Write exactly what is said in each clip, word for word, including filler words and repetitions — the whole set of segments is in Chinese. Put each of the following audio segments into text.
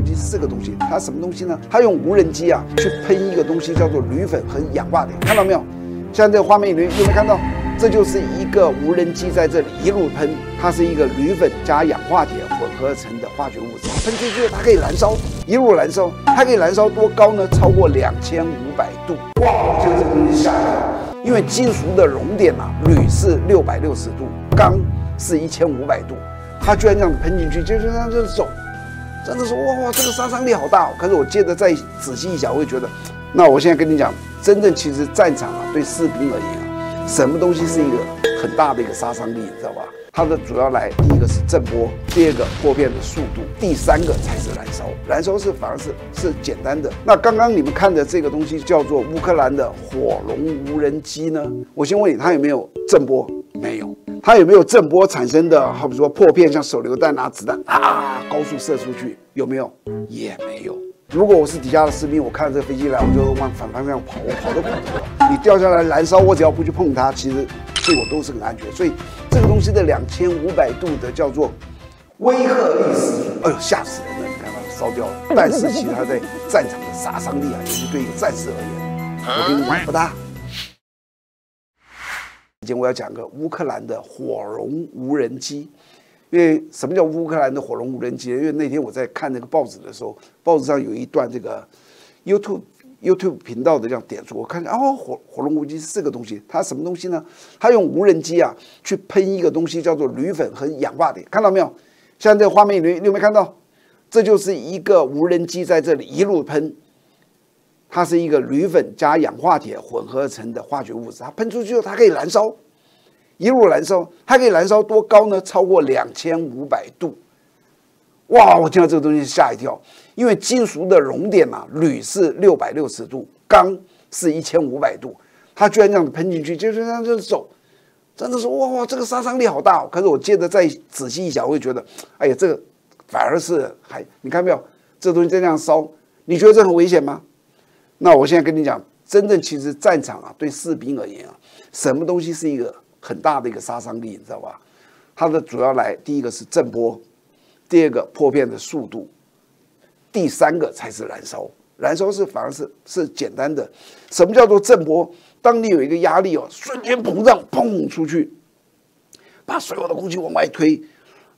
无机是这个东西，它什么东西呢？它用无人机啊去喷一个东西，叫做铝粉和氧化铁，看到没有？像这个画面里面有没有看到？这就是一个无人机在这里一路喷，它是一个铝粉加氧化铁混合成的化学物质，喷出去它可以燃烧，一路燃烧，它可以燃烧多高呢？超过两千五百度。哇，我觉得这个东西吓人，因为金属的熔点啊，铝是六百六十度，钢是一千五百度，它居然这样子喷进去，就是让这走，真的是哇哇，这个杀伤力好大哦。可是我接着再仔细一想，我会觉得，那我现在跟你讲，真正其实战场啊，对士兵而言啊。 什么东西是一个很大的一个杀伤力，你知道吧？它的主要来，第一个是震波，第二个破片的速度，第三个才是燃烧。燃烧是反而是是简单的。那刚刚你们看的这个东西叫做乌克兰的火龙无人机呢？我先问你，它有没有震波？没有。它有没有震波产生的？好比说破片，像手榴弹拿子弹啊，高速射出去，有没有？也没有。 如果我是底下的士兵，我看到这个飞机来，我就往反方向跑，我跑都跑不了。你掉下来燃烧，我只要不去碰它，其实对我都是很安全。所以这个东西的两千五百度的叫做威吓力十足，哎呦吓死人了！你看它烧掉了，但是其实它在战场的杀伤力啊，尤其对一个战士而言，我跟你讲不大。 今天我要讲个乌克兰的火龙无人机。 因为什么叫乌克兰的火龙无人机？因为那天我在看那个报纸的时候，报纸上有一段这个 YouTube YouTube 频道的这样点出，我看见哦，火火龙无人机是个东西，它什么东西呢？它用无人机啊去喷一个东西，叫做铝粉和氧化铁，看到没有？像这个画面里面，你有没有看到？这就是一个无人机在这里一路喷，它是一个铝粉加氧化铁混合成的化学物质，它喷出去后它可以燃烧。 一路燃烧，它可以燃烧多高呢？超过两千五百度。哇！我听到这个东西吓一跳，因为金属的熔点啊，铝是六百六十度，钢是一千五百度，它居然这样子喷进去，就是这样子走，真的是哇哇，这个杀伤力好大哦。可是我接着再仔细一想，我会觉得，哎呀，这个反而是还，你看没有，这东西在这样烧，你觉得这很危险吗？那我现在跟你讲，真正其实战场啊，对士兵而言啊，什么东西是一个 很大的一个杀伤力，你知道吧？它的主要来，第一个是震波，第二个破片的速度，第三个才是燃烧。燃烧是反而是是简单的。什么叫做震波？当你有一个压力哦，瞬间膨胀，砰出去，把所有的空气往外推，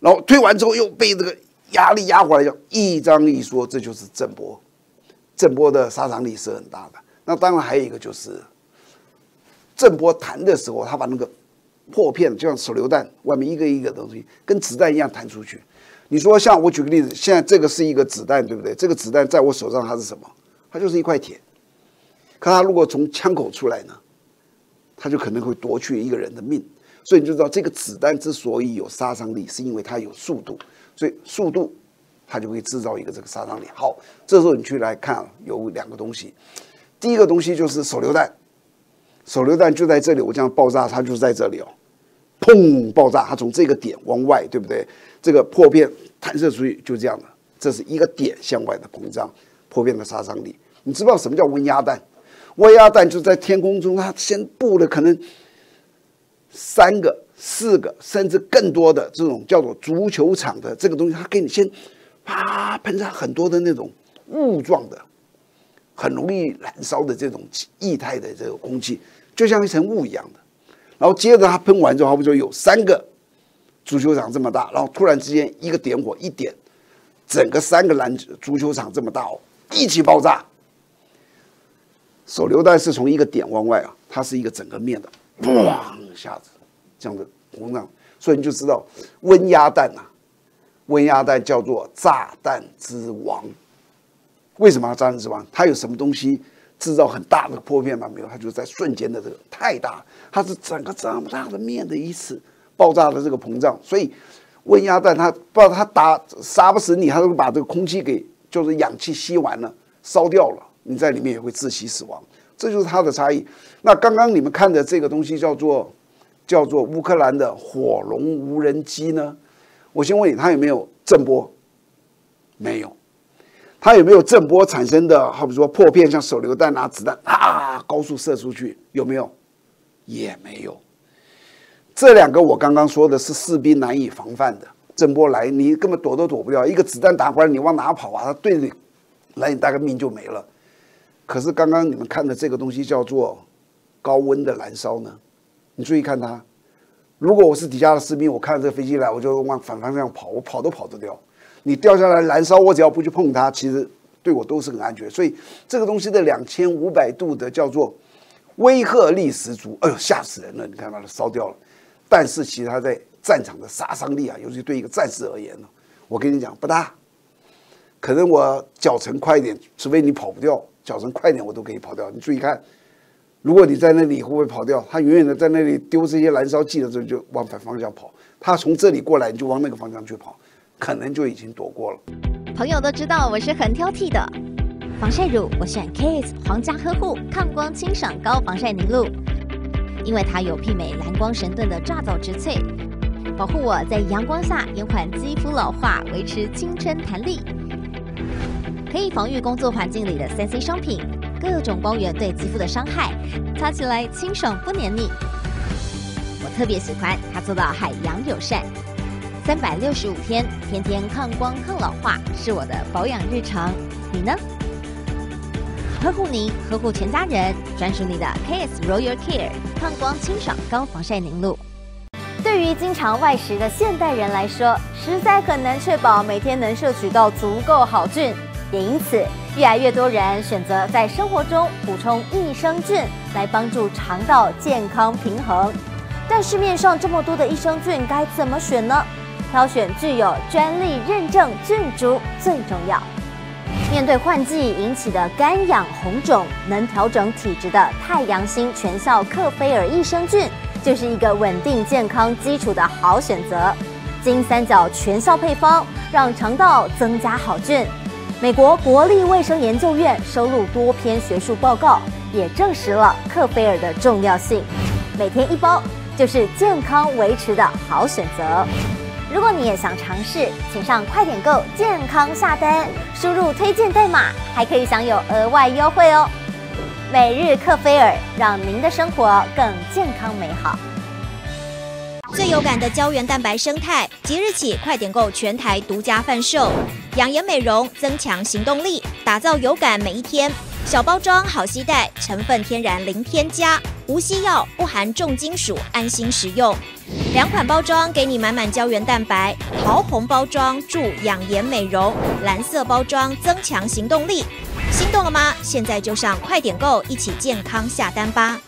然后推完之后又被这个压力压回来，叫一张一缩，这就是震波。震波的杀伤力是很大的。那当然还有一个就是，震波弹的时候，它把那个 破片就像手榴弹，外面一个一个东西，跟子弹一样弹出去。你说像我举个例子，现在这个是一个子弹，对不对？这个子弹在我手上它是什么？它就是一块铁。可它如果从枪口出来呢，它就可能会夺去一个人的命。所以你就知道，这个子弹之所以有杀伤力，是因为它有速度。所以速度，它就会制造一个这个杀伤力。好，这时候你去来看，有两个东西。第一个东西就是手榴弹，手榴弹就在这里，我这样爆炸，它就在这里哦。 砰！爆炸，它从这个点往外，对不对？这个破片弹射出去，就这样的。这是一个点向外的膨胀，破片的杀伤力。你知不知道什么叫温压弹？温压弹就在天空中，它先布了可能三个、四个，甚至更多的这种叫做足球场的这个东西，它给你先啪喷上很多的那种雾状的、很容易燃烧的这种液态的这个空气，就像一层雾一样的。 然后接着它喷完之后，好比说有三个足球场这么大，然后突然之间一个点火一点，整个三个篮足球场这么大哦，一起爆炸。手榴弹是从一个点往外啊，它是一个整个面的，砰一下子这样的膨胀，所以你就知道温压弹啊，温压弹叫做炸弹之王。为什么它炸弹之王？它有什么东西？ 制造很大的破片嘛，没有，它就在瞬间的这个太大，它是整个这么大的面的一次爆炸的这个膨胀，所以温压弹它不知道它打杀不死你，它都把这个空气给就是氧气吸完了，烧掉了，你在里面也会窒息死亡，这就是它的差异。那刚刚你们看的这个东西叫做叫做乌克兰的火龙无人机呢，我先问你，它有没有震波？没有。 它有没有震波产生的？好比说破片，像手榴弹拿子弹啊，高速射出去，有没有？也没有。这两个我刚刚说的是士兵难以防范的，震波来，你根本躲都躲不掉，一个子弹打过来，你往哪跑啊？他对你来，你大概命就没了。可是刚刚你们看的这个东西叫做高温的燃烧呢，你注意看它。如果我是底下的士兵，我看到这个飞机来，我就往反方向跑，我跑都跑得掉。你掉下来燃烧，我只要不去碰它，其实对我都是很安全。所以这个东西的两千五百度的叫做威吓力十足，哎呦吓死人了！你看把它烧掉了，但是其实它在战场的杀伤力啊，尤其对一个战士而言呢、啊，我跟你讲不大。可能我脚程快一点，除非你跑不掉，脚程快一点我都可以跑掉。你注意看。如果你在那里会不会跑掉？他远远的在那里丢这些燃烧剂的时候，就往反方向跑。他从这里过来，你就往那个方向去跑，可能就已经躲过了。朋友都知道我是很挑剔的，防晒乳我选 K S 皇家呵护抗光清爽高防晒凝露，因为它有媲美蓝光神盾的抓藻植萃，保护我在阳光下延缓肌肤老化，维持青春弹力，可以防御工作环境里的三 C 商品。各种光源对肌肤的伤害，擦起来清爽不黏腻。我特别喜欢它做到海洋友善，三百六十五天，天天抗光抗老化，是我的保养日常。你呢？呵护您，呵护全家人，专属你的 K S Royal Care 抗光清爽高防晒凝露。对于经常外食的现代人来说，实在很难确保每天能摄取到足够好菌。也因此，越来越多人选择在生活中补充益生菌，来帮助肠道健康平衡。但市面上这么多的益生菌该怎么选呢？挑选具有专利认证菌株最重要。面对换季引起的干痒红肿，能调整体质的太阳星全效克菲尔益生菌，就是一个稳定健康基础的好选择。金三角全效配方，让肠道增加好菌。美国国立卫生研究院收录多篇学术报告，也证实了克菲尔的重要性。每天一包就是健康维持的好选择。如果你也想尝试，请上快点购健康下单，输入推荐代码，还可以享有额外优惠哦。每日克菲尔，让您的生活更健康美好。最有感的胶原蛋白生态，即日起快点购全台独家贩售。养颜美容，增强行动力，打造有感每一天。小包装好携带，成分天然零添加，无西药，不含重金属，安心食用。两款包装给你满满胶原蛋白，桃红包装助养颜美容，蓝色包装增强行动力。心动了吗？现在就上快点购，一起健康下单吧。